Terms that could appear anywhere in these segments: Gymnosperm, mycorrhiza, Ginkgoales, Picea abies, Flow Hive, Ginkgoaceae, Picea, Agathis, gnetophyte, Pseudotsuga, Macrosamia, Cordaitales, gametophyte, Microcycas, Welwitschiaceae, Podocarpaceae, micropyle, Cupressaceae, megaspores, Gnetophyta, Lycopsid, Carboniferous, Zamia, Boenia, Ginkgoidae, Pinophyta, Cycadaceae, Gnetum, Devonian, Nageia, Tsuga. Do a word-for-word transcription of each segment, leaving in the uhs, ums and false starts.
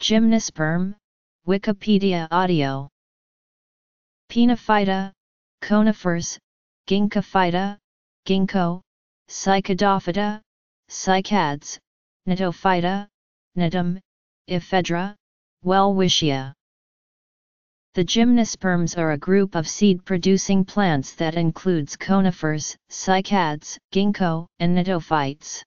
Gymnosperm, Wikipedia audio. Pinophyta, conifers, Ginkophyta, ginkgo, Cycadophyta, cycads, Gnetophyta, gnetum, ephedra, Welwitschia. The gymnosperms are a group of seed-producing plants that includes conifers, cycads, ginkgo, and gnetophytes.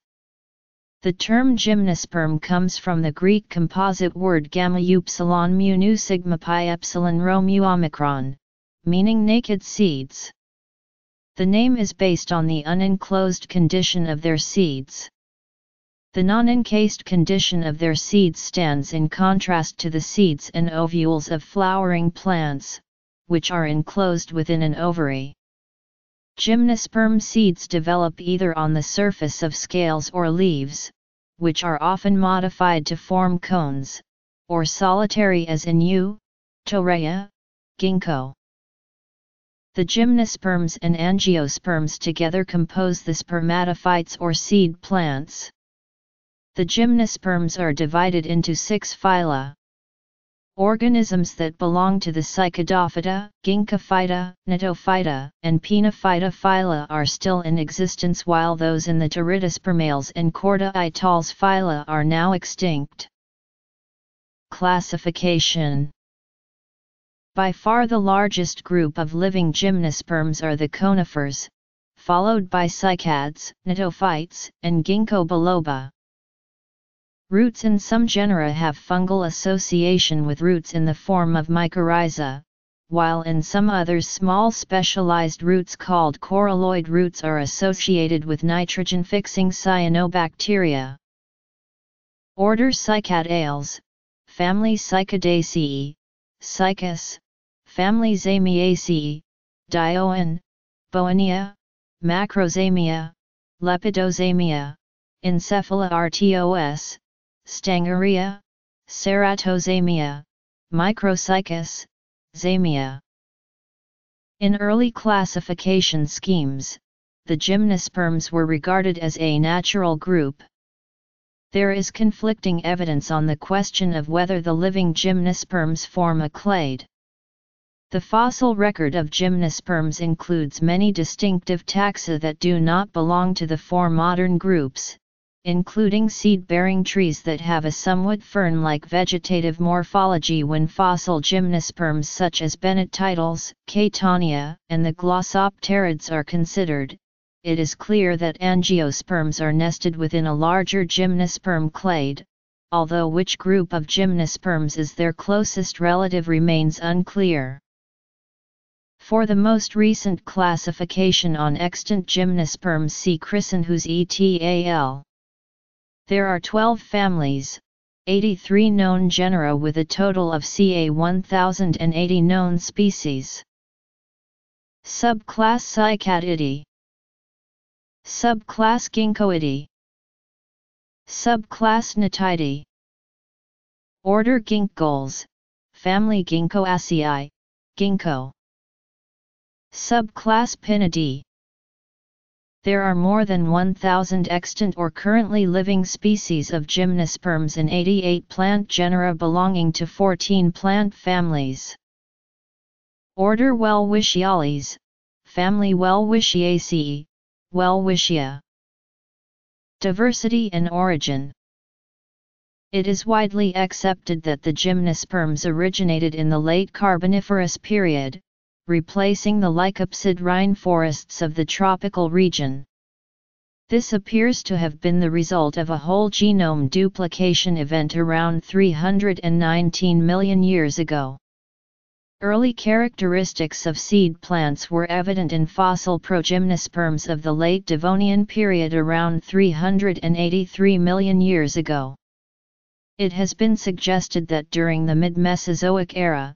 The term gymnosperm comes from the Greek composite word gamma upsilon mu nu sigma pi epsilon rho mu omicron, meaning naked seeds. The name is based on the unenclosed condition of their seeds. The non-encased condition of their seeds stands in contrast to the seeds and ovules of flowering plants, which are enclosed within an ovary. Gymnosperm seeds develop either on the surface of scales or leaves, which are often modified to form cones, or solitary as in yew, torreya, ginkgo. The gymnosperms and angiosperms together compose the spermatophytes or seed plants. The gymnosperms are divided into six phyla. Organisms that belong to the Cycadophyta, Ginkophyta, Gnetophyta, and Pinophyta phyla are still in existence, while those in the Pteridospermales and Cordaitales phyla are now extinct. Classification. By far the largest group of living gymnosperms are the conifers, followed by cycads, gnetophytes, and Ginkgo biloba. Roots in some genera have fungal association with roots in the form of mycorrhiza, while in some others small specialized roots called coralloid roots are associated with nitrogen-fixing cyanobacteria. Order Cycadales, family Cycadaceae, Cycas, family Zamiaceae, Dioon, Boenia, Macrosamia, Lepidozamia, Encephalartos, Stangeria, Ceratozamia, Microcycas, Zamia. In early classification schemes, the gymnosperms were regarded as a natural group. There is conflicting evidence on the question of whether the living gymnosperms form a clade. The fossil record of gymnosperms includes many distinctive taxa that do not belong to the four modern groups, including seed-bearing trees that have a somewhat fern-like vegetative morphology when fossil gymnosperms such as Benetitales, Catania, and the Glossopterids are considered, it is clear that angiosperms are nested within a larger gymnosperm clade, although which group of gymnosperms is their closest relative remains unclear. For the most recent classification on extant gymnosperms see Crisenhu's et al. There are twelve families, eighty-three known genera with a total of ca one thousand eighty known species. Subclass Cycadidae, subclass Ginkgoidae, subclass Gnetidae. Order Ginkgoales, family Ginkgoaceae, ginkgo. Subclass Pinidae. There are more than one thousand extant or currently living species of gymnosperms and eighty-eight plant genera belonging to fourteen plant families. Order Welwitschiales, family Welwitschiaceae, Welwitschia. Diversity and origin. It is widely accepted that the gymnosperms originated in the late Carboniferous period, replacing the lycopsid rainforests of the tropical region. This appears to have been the result of a whole genome duplication event around three hundred nineteen million years ago. Early characteristics of seed plants were evident in fossil progymnosperms of the late Devonian period around three hundred eighty-three million years ago. It has been suggested that during the mid-Mesozoic era,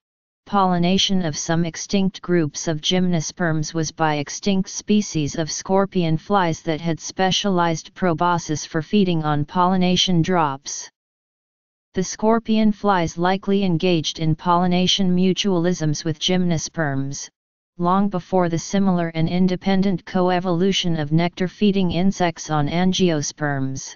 pollination of some extinct groups of gymnosperms was by extinct species of scorpion flies that had specialized proboscis for feeding on pollination drops. The scorpion flies likely engaged in pollination mutualisms with gymnosperms, long before the similar and independent coevolution of nectar-feeding insects on angiosperms.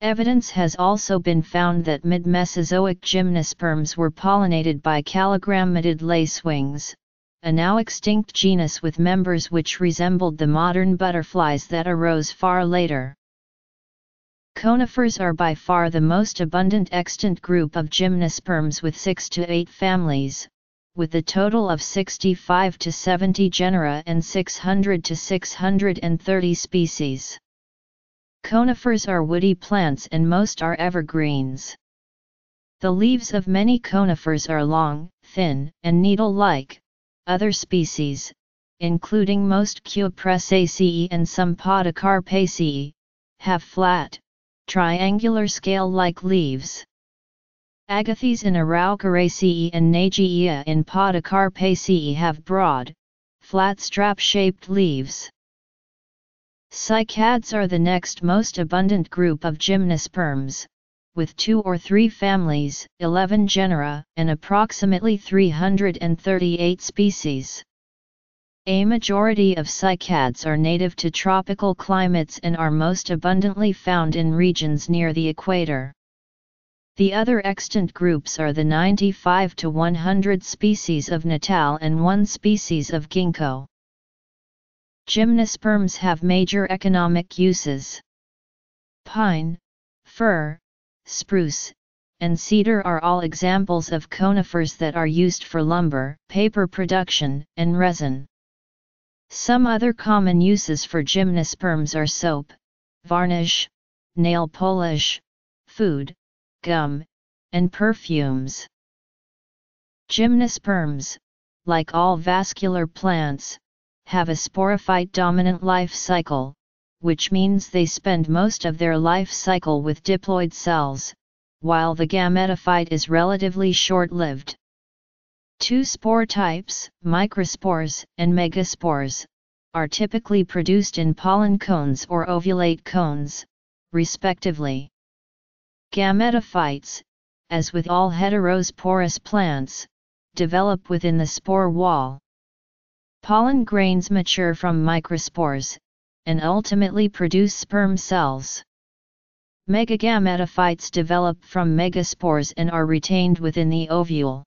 Evidence has also been found that mid-Mesozoic gymnosperms were pollinated by calligrammatid lacewings, a now extinct genus with members which resembled the modern butterflies that arose far later. Conifers are by far the most abundant extant group of gymnosperms with six to eight families, with a total of sixty-five to seventy genera and six hundred to six hundred thirty species. Conifers are woody plants and most are evergreens. The leaves of many conifers are long, thin, and needle-like. Other species, including most Cupressaceae and some Podocarpaceae, have flat, triangular scale-like leaves. Agathes in Araucariaceae and Nageia in Podocarpaceae have broad, flat strap-shaped leaves. Cycads are the next most abundant group of gymnosperms, with two or three families, eleven genera, and approximately three hundred thirty-eight species. A majority of cycads are native to tropical climates and are most abundantly found in regions near the equator. The other extant groups are the ninety-five to one hundred species of natal and one species of ginkgo. Gymnosperms have major economic uses. Pine, fir, spruce, and cedar are all examples of conifers that are used for lumber, paper production, and resin. Some other common uses for gymnosperms are soap, varnish, nail polish, food, gum, and perfumes. Gymnosperms, like all vascular plants, have a sporophyte-dominant life cycle, which means they spend most of their life cycle with diploid cells, while the gametophyte is relatively short-lived. Two spore types, microspores and megaspores, are typically produced in pollen cones or ovulate cones, respectively. Gametophytes, as with all heterosporous plants, develop within the spore wall. Pollen grains mature from microspores, and ultimately produce sperm cells. Megagametophytes develop from megaspores and are retained within the ovule.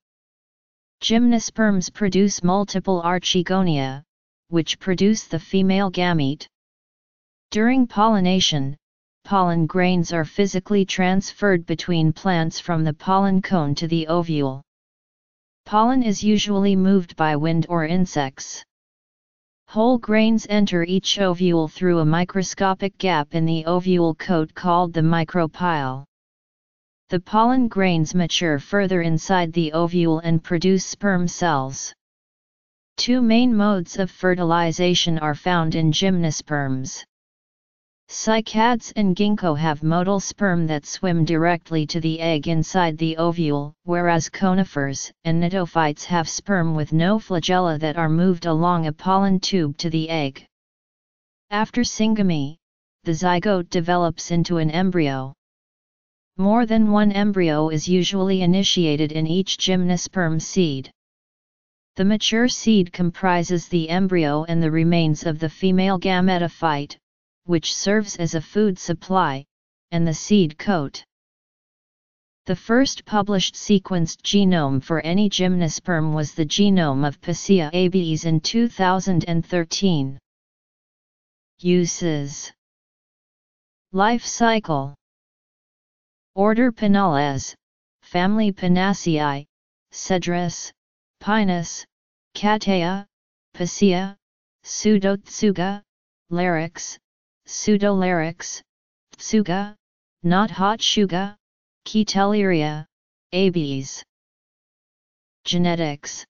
Gymnosperms produce multiple archegonia, which produce the female gamete. During pollination, pollen grains are physically transferred between plants from the pollen cone to the ovule. Pollen is usually moved by wind or insects. Whole grains enter each ovule through a microscopic gap in the ovule coat called the micropyle. The pollen grains mature further inside the ovule and produce sperm cells. Two main modes of fertilization are found in gymnosperms. Cycads and ginkgo have motile sperm that swim directly to the egg inside the ovule, whereas conifers and gnetophytes have sperm with no flagella that are moved along a pollen tube to the egg. After syngamy, the zygote develops into an embryo. More than one embryo is usually initiated in each gymnosperm seed. The mature seed comprises the embryo and the remains of the female gametophyte, which serves as a food supply, and the seed coat. The first published sequenced genome for any gymnosperm was the genome of Picea abies in two thousand thirteen. Uses: life cycle, order Pinales, family Pinaceae, Cedrus, Pinus, Catea, Picea, Pseudotsuga, Larix, Pseudolarix, Tsuga, not Hotshuga, Keteleria, abies. Genetics.